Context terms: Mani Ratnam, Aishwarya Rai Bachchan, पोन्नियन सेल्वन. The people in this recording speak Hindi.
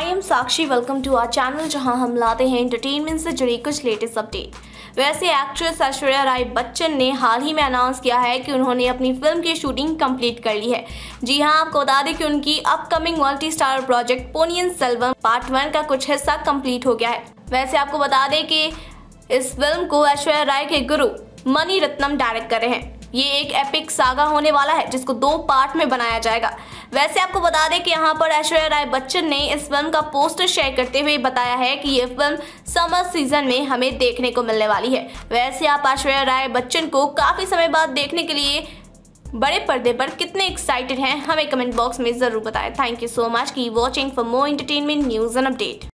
I am Sakshi, welcome to our channel जहां हम लाते हैं एंटरटेनमेंट से जुड़ी कुछ लेटेस्ट अपडेट। वैसे एक्ट्रेस ऐश्वर्या राय बच्चन ने हाल ही में अनाउंस किया है कि उन्होंने अपनी फिल्म की शूटिंग कंप्लीट कर ली है। जी हां, आपको बता दें कि उनकी upcoming multi star project पोन्नियन सेल्वन part 1 का कुछ हिस्सा कंप्लीट हो गया है। वैसे आपको बता दें कि इस फिल्म को ऐश्वर्या राय के गुरु मणि रत्नम डायरेक्ट कर रहे हैं। ये एक एपिक सागा होने वाला है जिसको 2 पार्ट में बनाया जाएगा। वैसे आपको बता दें कि यहाँ पर ऐश्वर्या राय बच्चन ने इस फिल्म का पोस्टर शेयर करते हुए बताया है कि ये फिल्म समर सीजन में हमें देखने को मिलने वाली है। वैसे आप ऐश्वर्या राय बच्चन को काफी समय बाद देखने के लिए बड़े पर्दे पर कितने एक्साइटेड हैं, हमें कमेंट बॉक्स में जरूर बताएं। थैंक यू सो मच की watching for more entertainment news and update.